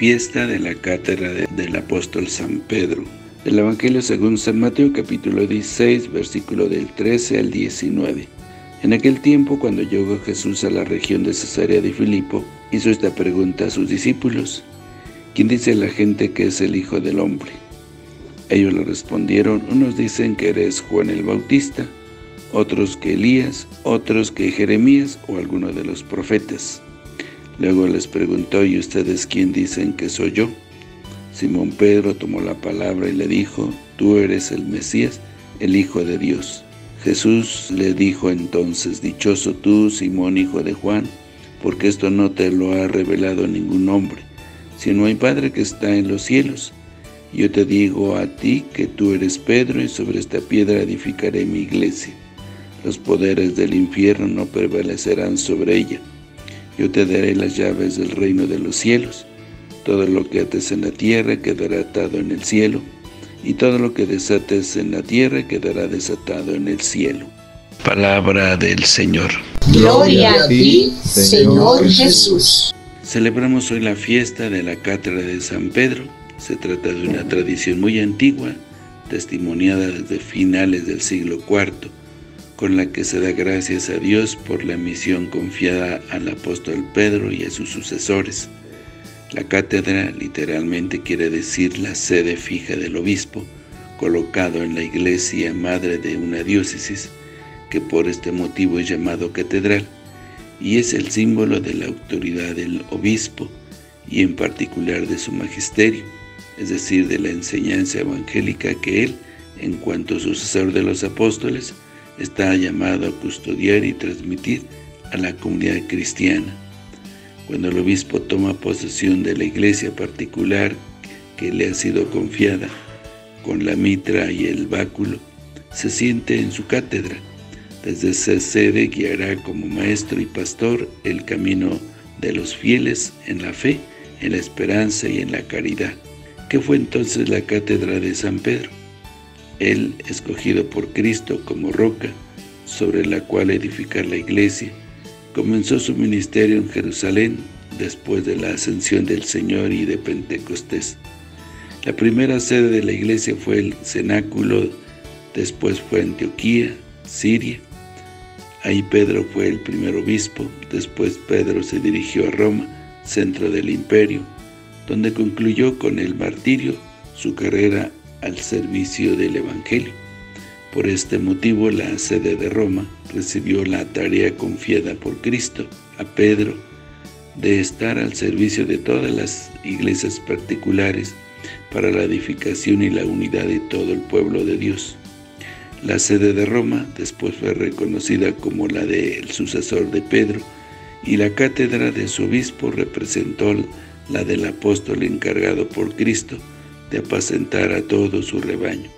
fiesta de la Cátedra del Apóstol San Pedro. Del Evangelio según San Mateo, capítulo 16, versículo del 13 al 19. En aquel tiempo, cuando llegó Jesús a la región de Cesarea de Filipo, hizo esta pregunta a sus discípulos: ¿Quién dice la gente que es el Hijo del Hombre? Ellos le respondieron: unos dicen que eres Juan el Bautista, otros que Elías, otros que Jeremías o alguno de los profetas. Luego les preguntó: ¿y ustedes quién dicen que soy yo? Simón Pedro tomó la palabra y le dijo: tú eres el Mesías, el Hijo de Dios. Jesús le dijo entonces: dichoso tú, Simón, hijo de Juan, porque esto no te lo ha revelado ningún hombre, sino mi Padre que está en los cielos. Yo te digo a ti que tú eres Pedro, y sobre esta piedra edificaré mi iglesia. Los poderes del infierno no prevalecerán sobre ella. Yo te daré las llaves del reino de los cielos. Todo lo que ates en la tierra quedará atado en el cielo, y todo lo que desates en la tierra quedará desatado en el cielo. Palabra del Señor. Gloria a ti, Señor Jesús. Celebramos hoy la fiesta de la Cátedra de San Pedro. Se trata de una tradición muy antigua, testimoniada desde finales del siglo IV, con la que se da gracias a Dios por la misión confiada al apóstol Pedro y a sus sucesores. La cátedra literalmente quiere decir la sede fija del obispo, colocado en la iglesia madre de una diócesis, que por este motivo es llamado catedral, y es el símbolo de la autoridad del obispo, y en particular de su magisterio, es decir, de la enseñanza evangélica que él, en cuanto sucesor de los apóstoles, está llamado a custodiar y transmitir a la comunidad cristiana. Cuando el obispo toma posesión de la iglesia particular que le ha sido confiada, con la mitra y el báculo, se siente en su cátedra. Desde esa sede guiará como maestro y pastor el camino de los fieles en la fe, en la esperanza y en la caridad. ¿Qué fue entonces la Cátedra de San Pedro? Él, escogido por Cristo como roca sobre la cual edificar la iglesia, comenzó su ministerio en Jerusalén después de la ascensión del Señor y de Pentecostés. La primera sede de la iglesia fue el Cenáculo, después fue Antioquía, Siria. Ahí Pedro fue el primer obispo, después Pedro se dirigió a Roma, centro del imperio, donde concluyó con el martirio su carrera al servicio del Evangelio. Por este motivo, la sede de Roma recibió la tarea confiada por Cristo a Pedro de estar al servicio de todas las iglesias particulares para la edificación y la unidad de todo el pueblo de Dios. La sede de Roma después fue reconocida como la del sucesor de Pedro, y la cátedra de su obispo representó la del apóstol encargado por Cristo de apacentar a todo su rebaño.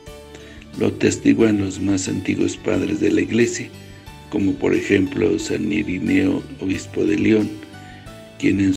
Lo testiguan los más antiguos padres de la iglesia, como por ejemplo San Ireneo, obispo de León, quienes...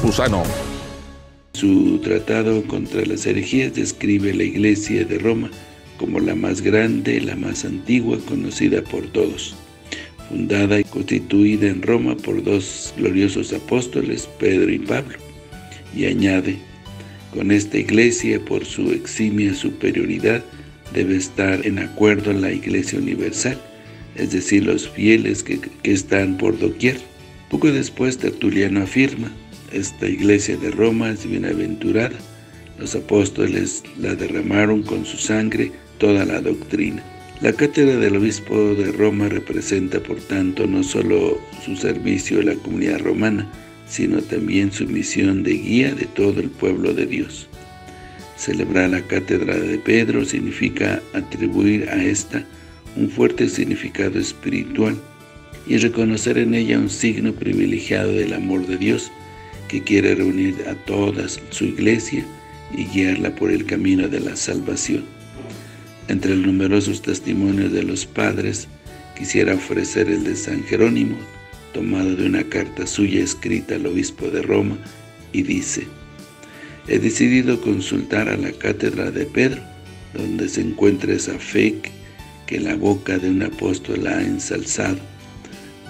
Su tratado contra las herejías describe la iglesia de Roma como la más grande, la más antigua, conocida por todos. Fundada y constituida en Roma por dos gloriosos apóstoles, Pedro y Pablo. Y añade: con esta iglesia, por su eximia superioridad, debe estar en acuerdo la iglesia universal, es decir, los fieles que están por doquier. Poco después, Tertuliano afirma: esta iglesia de Roma es bienaventurada. Los apóstoles la derramaron con su sangre, toda la doctrina. La cátedra del obispo de Roma representa, por tanto, no solo su servicio a la comunidad romana, sino también su misión de guía de todo el pueblo de Dios. Celebrar la cátedra de Pedro significa atribuir a esta un fuerte significado espiritual y reconocer en ella un signo privilegiado del amor de Dios, que quiere reunir a toda su iglesia y guiarla por el camino de la salvación. Entre los numerosos testimonios de los padres, quisiera ofrecer el de San Jerónimo, tomado de una carta suya escrita al obispo de Roma, y dice: «He decidido consultar a la Cátedra de Pedro, donde se encuentra esa fe que la boca de un apóstol ha ensalzado.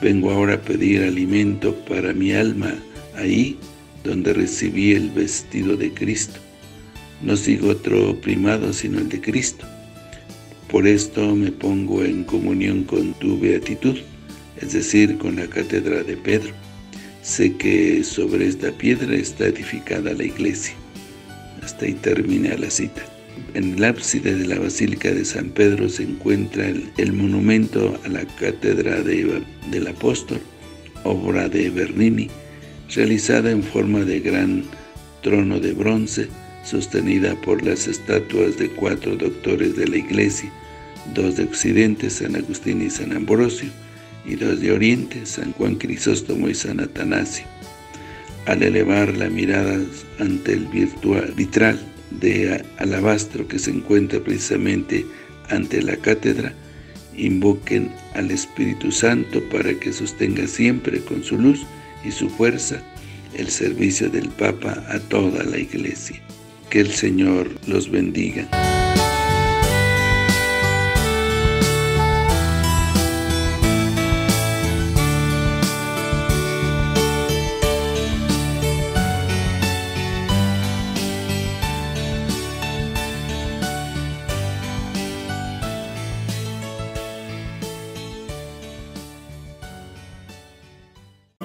Vengo ahora a pedir alimento para mi alma ahí donde recibí el vestido de Cristo. No sigo otro primado sino el de Cristo. Por esto me pongo en comunión con tu beatitud, es decir, con la Cátedra de Pedro. Sé que sobre esta piedra está edificada la iglesia». Hasta ahí termina la cita. En el ábside de la Basílica de San Pedro se encuentra el monumento a la Cátedra del Apóstol, obra de Bernini, realizada en forma de gran trono de bronce, sostenida por las estatuas de 4 doctores de la Iglesia, 2 de Occidente, San Agustín y San Ambrosio, y 2 de Oriente, San Juan Crisóstomo y San Atanasio. Al elevar la mirada ante el vitral de alabastro que se encuentra precisamente ante la cátedra, invoquen al Espíritu Santo para que sostenga siempre con su luz y su fuerza el servicio del Papa a toda la Iglesia. Que el Señor los bendiga.